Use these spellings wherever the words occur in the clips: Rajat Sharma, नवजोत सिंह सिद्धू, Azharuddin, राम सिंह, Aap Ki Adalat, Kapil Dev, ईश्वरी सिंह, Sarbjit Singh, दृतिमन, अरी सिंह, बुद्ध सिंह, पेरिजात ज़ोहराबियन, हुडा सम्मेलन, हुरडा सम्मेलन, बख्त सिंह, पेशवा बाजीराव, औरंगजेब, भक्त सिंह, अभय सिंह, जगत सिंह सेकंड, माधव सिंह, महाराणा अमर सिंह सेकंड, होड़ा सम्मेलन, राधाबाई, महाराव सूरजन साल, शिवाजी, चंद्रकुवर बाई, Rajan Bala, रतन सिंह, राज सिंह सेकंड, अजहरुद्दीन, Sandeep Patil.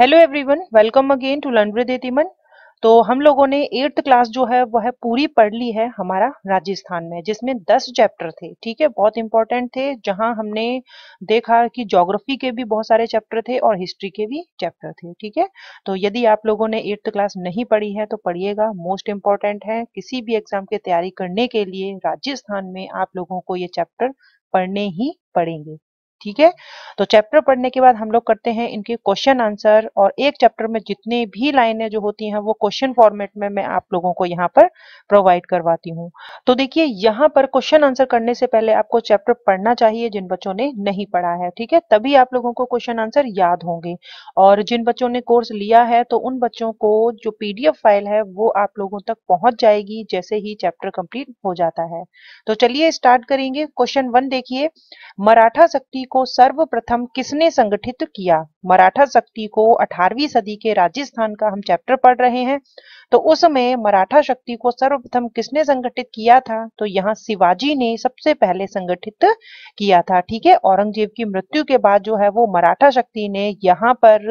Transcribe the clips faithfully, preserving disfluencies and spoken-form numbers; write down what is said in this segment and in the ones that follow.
Hello everyone, welcome again to learn with दृतिमन। तो हम लोगों ने एट्थ क्लास जो है वह पूरी पढ़ ली है हमारा राजस्थान में, जिसमें दस चैप्टर थे। ठीक है, बहुत इंपॉर्टेंट थे, जहां हमने देखा कि ज्योग्राफी के भी बहुत सारे चैप्टर थे और हिस्ट्री के भी चैप्टर थे। ठीक है, तो यदि आप लोगों ने एट्थ क्लास नहीं पढ़ी है तो पढ़िएगा, मोस्ट इम्पॉर्टेंट है। किसी भी एग्जाम की तैयारी करने के लिए राजस्थान में आप लोगों को ये चैप्टर पढ़ने ही पड़ेंगे। ठीक है, तो चैप्टर पढ़ने के बाद हम लोग करते हैं इनके क्वेश्चन आंसर, और एक चैप्टर में जितने भी लाइनें जो होती हैं वो क्वेश्चन फॉर्मेट में मैं आप लोगों को यहाँ पर प्रोवाइड करवाती हूँ। तो देखिए, यहाँ पर क्वेश्चन आंसर करने से पहले आपको चैप्टर पढ़ना चाहिए जिन बच्चों ने नहीं पढ़ा है। ठीक है, तभी आप लोगों को क्वेश्चन आंसर याद होंगे, और जिन बच्चों ने कोर्स लिया है तो उन बच्चों को जो पीडीएफ फाइल है वो आप लोगों तक पहुंच जाएगी जैसे ही चैप्टर कंप्लीट हो जाता है। तो चलिए स्टार्ट करेंगे। क्वेश्चन वन देखिए, मराठा शक्ति को सर्वप्रथम किसने संगठित किया? मराठा शक्ति को अठारहवीं सदी के राजस्थान का हम चैप्टर पढ़ रहे हैं, तो उसमें मराठा शक्ति को सर्वप्रथम किसने संगठित किया था? तो यहाँ शिवाजी ने सबसे पहले संगठित किया था। ठीक है, औरंगजेब की मृत्यु के बाद जो है वो मराठा शक्ति ने यहाँ पर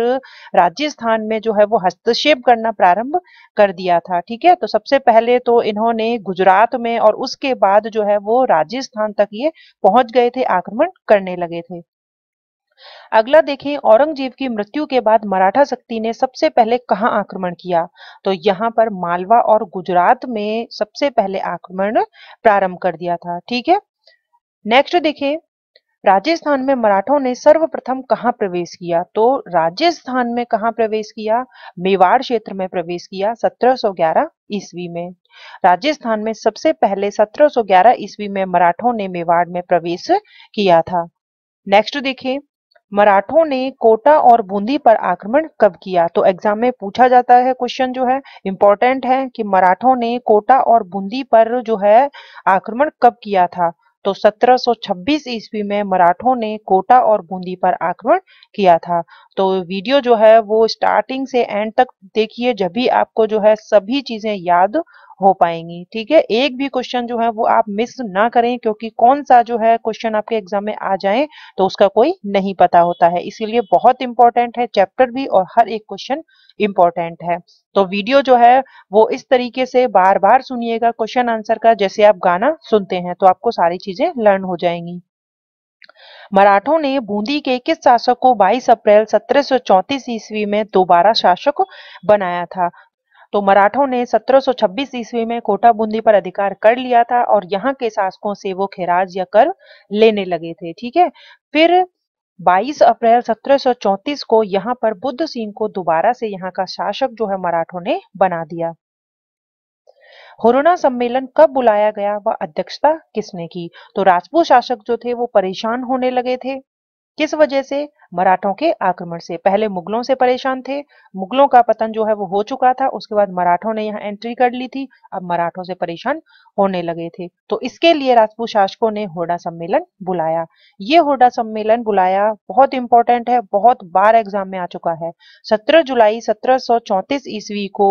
राजस्थान में जो है वो हस्तक्षेप करना प्रारंभ कर दिया था। ठीक है, तो सबसे पहले तो इन्होंने गुजरात में और उसके बाद जो है वो राजस्थान तक ये पहुंच गए थे, आक्रमण करने लगे थे। अगला देखें, औरंगजेब की मृत्यु के बाद मराठा शक्ति ने सबसे पहले कहाँ आक्रमण किया? तो यहाँ पर मालवा और गुजरात में सबसे पहले आक्रमण प्रारंभ कर दिया था। ठीक है, नेक्स्ट देखें, राजस्थान में मराठों ने सर्वप्रथम कहाँ प्रवेश किया? तो राजस्थान में कहाँ प्रवेश किया? मेवाड़ क्षेत्र में प्रवेश किया सत्रह सौ ग्यारह ईस्वी में। राजस्थान में सबसे पहले सत्रह सौ ग्यारह ईस्वी में मराठों ने मेवाड़ में प्रवेश किया था। नेक्स्ट देखें, मराठों ने कोटा और बूंदी पर आक्रमण कब किया? तो एग्जाम में पूछा जाता है, क्वेश्चन जो है इंपॉर्टेंट है कि मराठों ने कोटा और बूंदी पर जो है आक्रमण कब किया था? तो सत्रह सौ छब्बीस ईस्वी में मराठों ने कोटा और बूंदी पर आक्रमण किया था। तो वीडियो जो है वो स्टार्टिंग से एंड तक देखिए, जब भी आपको जो है सभी चीजें याद हो पाएंगी। ठीक है, एक भी क्वेश्चन जो है वो आप मिस ना करें, क्योंकि कौन सा जो है क्वेश्चन आपके एग्जाम में आ जाए तो उसका कोई नहीं पता होता है। इसीलिए बहुत इंपॉर्टेंट है चैप्टर भी, और हर एक क्वेश्चन इंपॉर्टेंट है। तो वीडियो जो है वो इस तरीके से बार बार सुनिएगा क्वेश्चन आंसर का, जैसे आप गाना सुनते हैं, तो आपको सारी चीजें लर्न हो जाएंगी। मराठों ने बूंदी के किस शासक को बाईस अप्रैल सत्रह सौ चौंतीस ईस्वी में दोबारा शासक बनाया था? तो मराठों ने सत्रह सौ छब्बीस ईस्वी में कोटा बूंदी पर अधिकार कर लिया था, और यहाँ के शासकों से वो खैराज या कर लेने लगे थे। ठीक है, फिर बाईस अप्रैल सत्रह सौ चौंतीस को यहाँ पर बुद्ध सिंह को दोबारा से यहाँ का शासक जो है मराठों ने बना दिया। हुरडा सम्मेलन कब बुलाया गया व अध्यक्षता किसने की? तो राजपूत शासक जो थे वो परेशान होने लगे थे। किस वजह से? मराठों के आक्रमण से। पहले मुगलों से परेशान थे, मुगलों का पतन जो है वो हो चुका था, उसके बाद मराठों ने यहाँ एंट्री कर ली थी, अब मराठों से परेशान होने लगे थे। तो इसके लिए राजपूत शासकों ने होड़ा सम्मेलन बुलाया। ये होड़ा सम्मेलन बुलाया, बहुत इंपॉर्टेंट है, बहुत बार एग्जाम में आ चुका है। सत्रह जुलाई सत्रह सौ चौंतीस ईस्वी को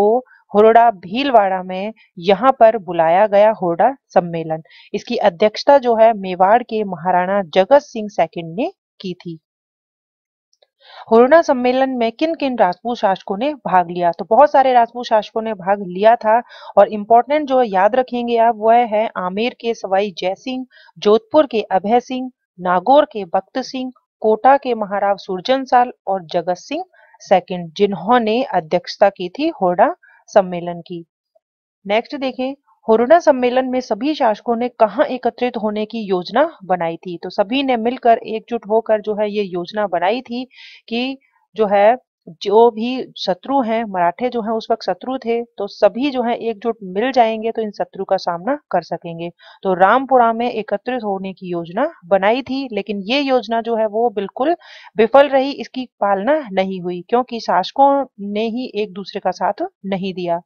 होड़ा भीलवाड़ा में यहाँ पर बुलाया गया होड़ा सम्मेलन। इसकी अध्यक्षता जो है मेवाड़ के महाराणा जगत सिंह सेकंड ने की थी। होड़ा सम्मेलन में किन किन राजपूत शासकों ने भाग लिया? तो बहुत सारे राजपूत शासकों ने भाग लिया था, और इम्पोर्टेंट जो याद रखेंगे आप वह है आमेर के सवाई जयसिंह, जोधपुर के अभय सिंह, नागौर के बख्त सिंह, कोटा के महाराव सूरजन साल और जगत सिंह सेकंड, जिन्होंने अध्यक्षता की थी होड़ा सम्मेलन की। नेक्स्ट देखें, होड़ा सम्मेलन में सभी शासकों ने कहाँ एकत्रित होने की योजना बनाई थी? तो सभी ने मिलकर एकजुट होकर जो है ये योजना बनाई थी कि जो है जो भी शत्रु हैं, मराठे जो हैं उस वक्त शत्रु थे, तो सभी जो है एकजुट मिल जाएंगे तो इन शत्रु का सामना कर सकेंगे। तो रामपुरा में एकत्रित होने की योजना बनाई थी, लेकिन ये योजना जो है वो बिल्कुल विफल रही, इसकी पालना नहीं हुई, क्योंकि शासकों ने ही एक दूसरे का साथ नहीं दिया।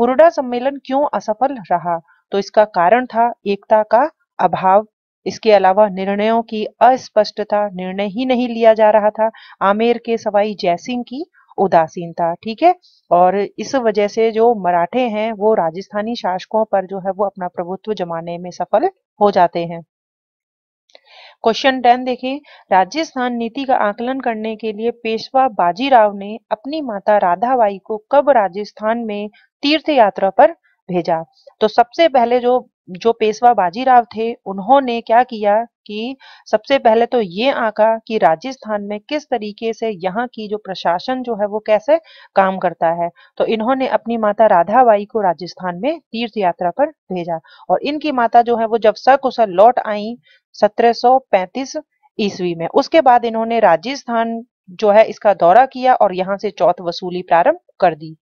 होड़ा सम्मेलन क्यों असफल रहा? तो इसका कारण था एकता का अभाव, इसके अलावा निर्णयों की अस्पष्टता, निर्णय ही नहीं लिया जा रहा था, आमेर के सवाई जयसिंह की उदासीनता। ठीक है, और इस वजह से जो मराठे हैं वो राजस्थानी शासकों पर जो है वो अपना प्रभुत्व जमाने में सफल हो जाते हैं। क्वेश्चन टेन देखिए, राजस्थान नीति का आकलन करने के लिए पेशवा बाजीराव ने अपनी माता राधाबाई को कब राजस्थान में तीर्थ यात्रा पर भेजा? तो सबसे पहले जो जो पेशवा बाजीराव थे उन्होंने क्या किया कि सबसे पहले तो ये आंका कि राजस्थान में किस तरीके से यहाँ की जो प्रशासन जो है वो कैसे काम करता है। तो इन्होंने अपनी माता राधाबाई को राजस्थान में तीर्थ यात्रा पर भेजा और इनकी माता जो है वो जब सकुशल लौट आई सत्रह सौ पैंतीस ईस्वी में, उसके बाद इन्होंने राजस्थान जो है इसका दौरा किया और यहाँ से चौथ वसूली प्रारंभ कर दी।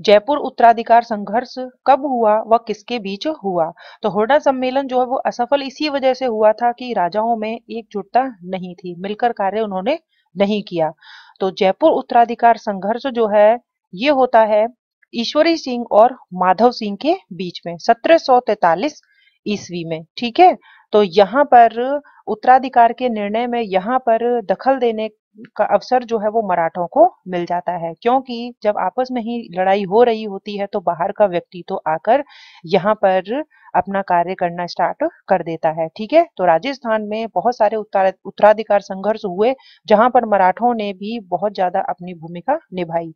जयपुर उत्तराधिकार संघर्ष कब हुआ व किसके बीच हुआ? तो हुडा सम्मेलन जो है वो असफल इसी वजह से हुआ था कि राजाओं में एकजुटता नहीं थी, मिलकर कार्य उन्होंने नहीं किया। तो जयपुर उत्तराधिकार संघर्ष जो है ये होता है ईश्वरी सिंह और माधव सिंह के बीच में सत्रह सौ तैंतालीस ईस्वी में, ठीक है। तो यहाँ पर उत्तराधिकार के निर्णय में यहाँ पर दखल देने का अवसर जो है वो मराठों को मिल जाता है, क्योंकि जब आपस में ही लड़ाई हो रही होती है तो बाहर का व्यक्ति तो आकर यहाँ पर अपना कार्य करना स्टार्ट कर देता है, ठीक है। तो राजस्थान में बहुत सारे उत्तराधिकार संघर्ष हुए जहां पर मराठों ने भी बहुत ज्यादा अपनी भूमिका निभाई।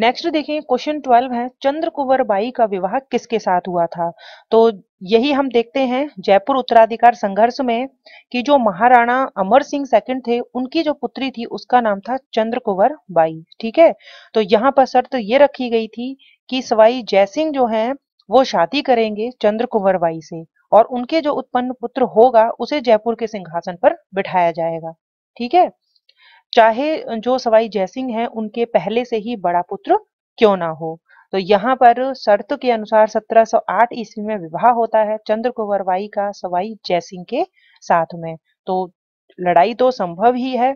नेक्स्ट देखें, क्वेश्चन ट्वेल्व है, चंद्रकुवर बाई का विवाह किसके साथ हुआ था? तो यही हम देखते हैं जयपुर उत्तराधिकार संघर्ष में कि जो महाराणा अमर सिंह सेकंड थे उनकी जो पुत्री थी उसका नाम था चंद्रकुवर बाई, ठीक है। तो यहाँ पर शर्त ये रखी गई थी कि सवाई जयसिंह जो हैं वो शादी करेंगे चंद्रकुवर बाई से और उनके जो उत्पन्न पुत्र होगा उसे जयपुर के सिंहासन पर बिठाया जाएगा, ठीक है, चाहे जो सवाई जयसिंह हैं उनके पहले से ही बड़ा पुत्र क्यों ना हो। तो यहाँ पर शर्त के अनुसार सत्रह सौ आठ ईस्वी में विवाह होता है चंद्रकुवर बाई का सवाई जयसिंह के साथ में। तो लड़ाई तो संभव ही है,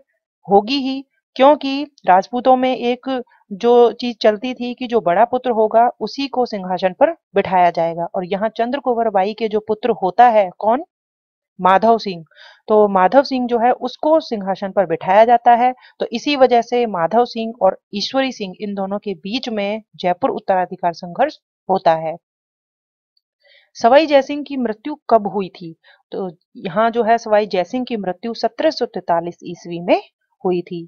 होगी ही, क्योंकि राजपूतों में एक जो चीज चलती थी कि जो बड़ा पुत्र होगा उसी को सिंहासन पर बिठाया जाएगा और यहाँ चंद्रकुवर बाई के जो पुत्र होता है कौन, माधव सिंह, तो माधव सिंह जो है उसको सिंहासन पर बिठाया जाता है। तो इसी वजह से माधव सिंह और ईश्वरी सिंह इन दोनों के बीच में जयपुर उत्तराधिकार संघर्ष होता है। सवाई जयसिंह की मृत्यु कब हुई थी? तो यहाँ जो है सवाई जयसिंह की मृत्यु सत्रह सौ तैतालीस ईस्वी में हुई थी।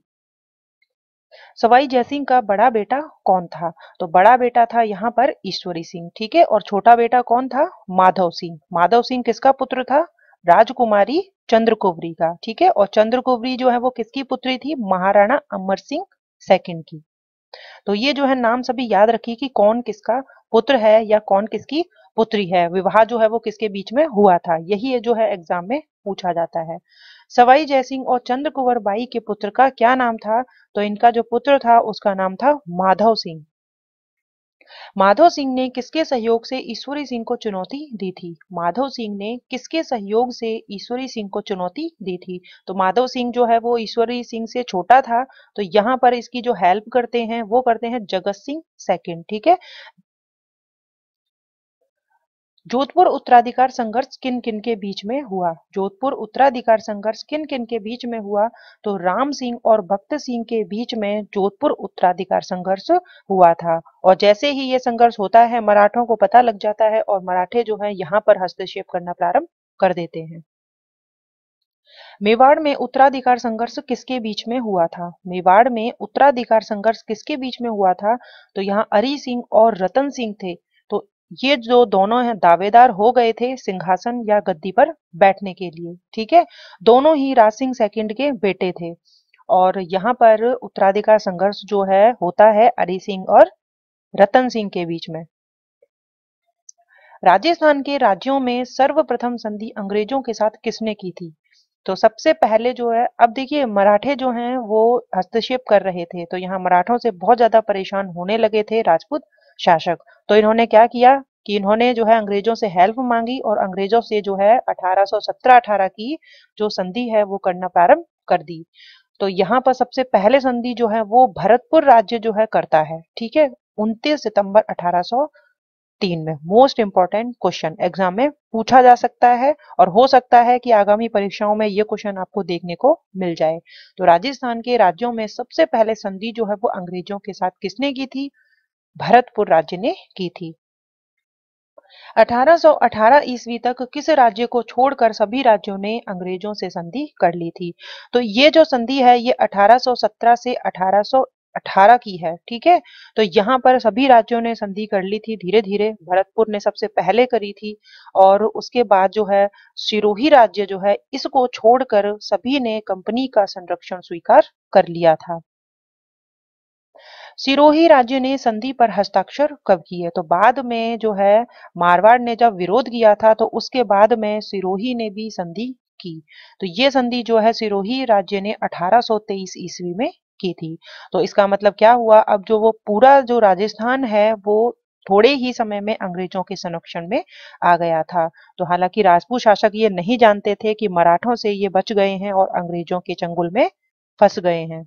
सवाई जयसिंह का बड़ा बेटा कौन था? तो बड़ा बेटा था यहाँ पर ईश्वरी सिंह, ठीक है, और छोटा बेटा कौन था, माधव सिंह। माधव सिंह किसका पुत्र था, राजकुमारी चंद्रकुवरी का, ठीक है, और चंद्रकुवरी जो है वो किसकी पुत्री थी, महाराणा अमर सिंह सेकंड की। तो ये जो है नाम सभी याद रखिए कि कौन किसका पुत्र है या कौन किसकी पुत्री है, विवाह जो है वो किसके बीच में हुआ था, यही जो है एग्जाम में पूछा जाता है। सवाई जयसिंह और चंद्रकुवर बाई के पुत्र का क्या नाम था? तो इनका जो पुत्र था उसका नाम था माधव सिंह। माधव सिंह ने किसके सहयोग से ईश्वरी सिंह को चुनौती दी थी? माधव सिंह ने किसके सहयोग से ईश्वरी सिंह को चुनौती दी थी? तो माधव सिंह जो है वो ईश्वरी सिंह से छोटा था, तो यहाँ पर इसकी जो हेल्प करते हैं वो करते हैं जगत सिंह सेकंड, ठीक है। जोधपुर उत्तराधिकार संघर्ष किन किन के बीच में हुआ? जोधपुर उत्तराधिकार संघर्ष किन किन के बीच में हुआ? तो राम सिंह और भक्त सिंह के बीच में जोधपुर उत्तराधिकार संघर्ष हुआ था। और जैसे ही ये संघर्ष होता है मराठों को पता लग जाता है और मराठे जो है यहाँ पर हस्तक्षेप करना प्रारंभ कर देते हैं। मेवाड़ में उत्तराधिकार संघर्ष किसके बीच में हुआ था? मेवाड़ में उत्तराधिकार संघर्ष किसके बीच में हुआ था? तो यहाँ अरी सिंह और रतन सिंह थे, ये जो दोनों हैं दावेदार हो गए थे सिंहासन या गद्दी पर बैठने के लिए, ठीक है। दोनों ही राज सिंह सेकंड के बेटे थे और यहाँ पर उत्तराधिकार संघर्ष जो है होता है अरी सिंह और रतन सिंह के बीच में। राजस्थान के राज्यों में सर्वप्रथम संधि अंग्रेजों के साथ किसने की थी? तो सबसे पहले जो है, अब देखिए मराठे जो हैं वो हस्तक्षेप कर रहे थे, तो यहाँ मराठों से बहुत ज्यादा परेशान होने लगे थे राजपूत शासक। तो इन्होंने क्या किया कि इन्होंने जो है अंग्रेजों से हेल्प मांगी और अंग्रेजों से जो है अठारह सौ सत्रह अठारह की जो संधि है वो करना प्रारंभ कर दी। तो यहाँ पर सबसे पहले संधि जो है वो भरतपुर राज्य जो है करता है, ठीक है, उनतीस सितंबर अठारह सौ तीन में। मोस्ट इंपॉर्टेंट क्वेश्चन एग्जाम में पूछा जा सकता है और हो सकता है कि आगामी परीक्षाओं में ये क्वेश्चन आपको देखने को मिल जाए। तो राजस्थान के राज्यों में सबसे पहले संधि जो है वो अंग्रेजों के साथ किसने की थी? भरतपुर राज्य ने की थी। अठारह सौ अठारह ईस्वी तक किस राज्य को छोड़कर सभी राज्यों ने अंग्रेजों से संधि कर ली थी। तो ये जो संधि है ये अठारह सौ सत्रह से अठारह सौ अठारह की है, ठीक है। तो यहाँ पर सभी राज्यों ने संधि कर ली थी धीरे धीरे। भरतपुर ने सबसे पहले करी थी और उसके बाद जो है सिरोही राज्य जो है इसको छोड़कर सभी ने कंपनी का संरक्षण स्वीकार कर लिया था। सिरोही राज्य ने संधि पर हस्ताक्षर कब किए? तो बाद में जो है मारवाड़ ने जब विरोध किया था तो उसके बाद में सिरोही ने भी संधि की। तो ये संधि जो है सिरोही राज्य ने अठारह सौ तेईस ईस्वी में की थी। तो इसका मतलब क्या हुआ, अब जो वो पूरा जो राजस्थान है वो थोड़े ही समय में अंग्रेजों के संरक्षण में आ गया था। तो हालांकि राजपूत शासक ये नहीं जानते थे कि मराठों से ये बच गए हैं और अंग्रेजों के चंगुल में फंस गए हैं।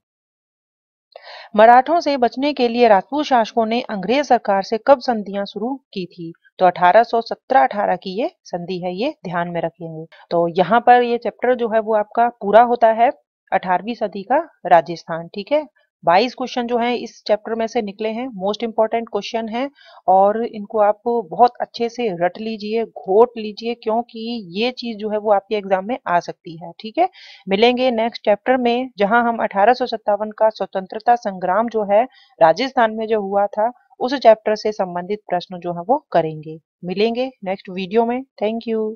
मराठों से बचने के लिए राजपूत शासकों ने अंग्रेज सरकार से कब संधियां शुरू की थी? तो अठारह सौ सत्रह अठारह की ये संधि है, ये ध्यान में रखेंगे। तो यहाँ पर ये चैप्टर जो है वो आपका पूरा होता है अठारहवीं सदी का राजस्थान, ठीक है। बाईस क्वेश्चन जो है इस चैप्टर में से निकले हैं, मोस्ट इंपॉर्टेंट क्वेश्चन है और इनको आप बहुत अच्छे से रट लीजिए, घोट लीजिए, क्योंकि ये चीज जो है वो आपके एग्जाम में आ सकती है, ठीक है। मिलेंगे नेक्स्ट चैप्टर में जहां हम अठारह सौ सत्तावन का स्वतंत्रता संग्राम जो है राजस्थान में जो हुआ था उस चैप्टर से संबंधित प्रश्न जो है वो करेंगे। मिलेंगे नेक्स्ट वीडियो में। Thank you.